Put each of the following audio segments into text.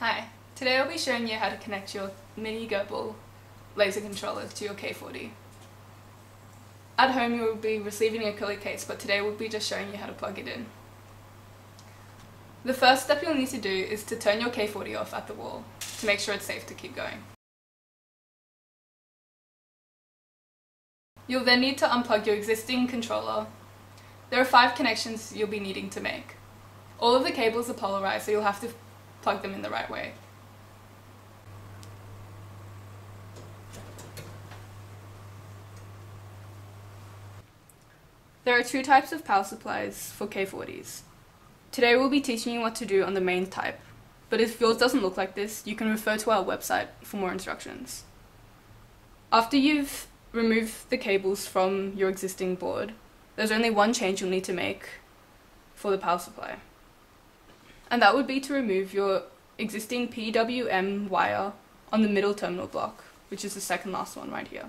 Hi, today I'll be showing you how to connect your Mini Gerbil laser controller to your K40. At home you will be receiving a acrylic case, but today we'll be just showing you how to plug it in. The first step you'll need to do is to turn your K40 off at the wall to make sure it's safe to keep going. You'll then need to unplug your existing controller. There are 5 connections you'll be needing to make. All of the cables are polarized, so you'll have to plug them in the right way. There are 2 types of power supplies for K40s. Today we'll be teaching you what to do on the main type, but if yours doesn't look like this, you can refer to our website for more instructions. After you've removed the cables from your existing board, there's only one change you'll need to make for the power supply. And that would be to remove your existing PWM wire on the middle terminal block, which is the second last one right here.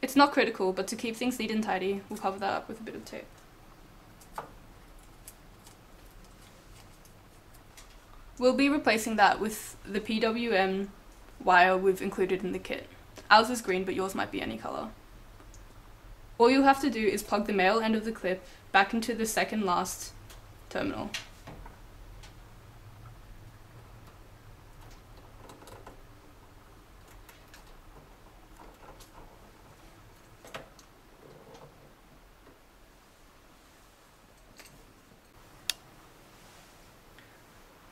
It's not critical, but to keep things neat and tidy, we'll cover that up with a bit of tape. We'll be replacing that with the PWM wire we've included in the kit. Ours is green, but yours might be any color. All you'll have to do is plug the male end of the clip back into the second last terminal.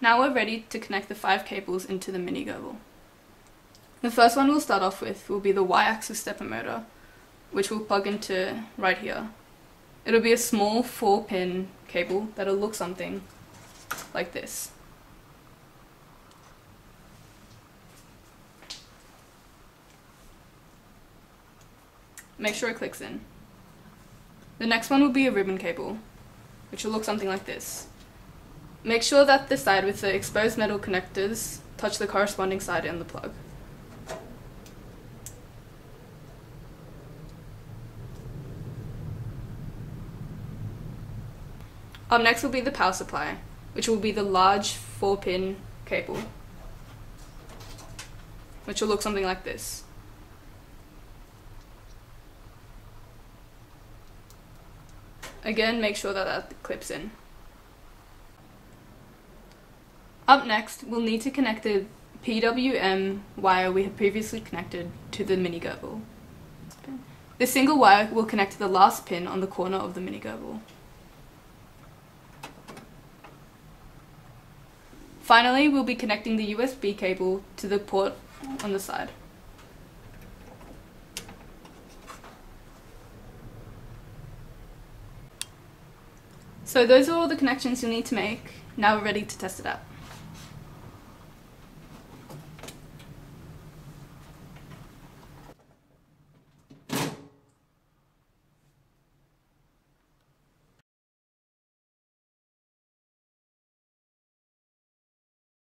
Now we're ready to connect the 5 cables into the Mini Gerbil. The first one we'll start off with will be the Y-axis stepper motor, which we'll plug into right here. It'll be a small 4-pin cable that'll look something like this. Make sure it clicks in. The next one will be a ribbon cable, which will look something like this. Make sure that the side with the exposed metal connectors touch the corresponding side in the plug. Up next will be the power supply, which will be the large 4-pin cable, which will look something like this. Again, make sure that clips in. Up next, we'll need to connect the PWM wire we had previously connected to the Mini Gerbil. The single wire will connect to the last pin on the corner of the Mini Gerbil. Finally, we'll be connecting the USB cable to the port on the side. So those are all the connections you'll need to make. Now we're ready to test it out.